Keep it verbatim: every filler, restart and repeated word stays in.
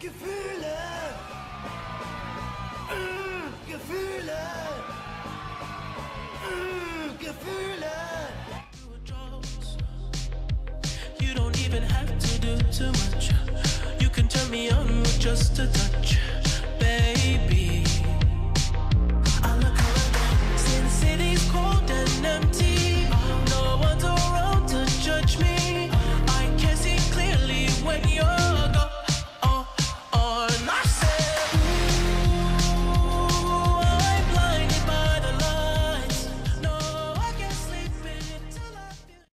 Gefühle, mmh, Gefühle, mmh, Gefühle. You don't even have to do too much. You can turn me on with just a touch.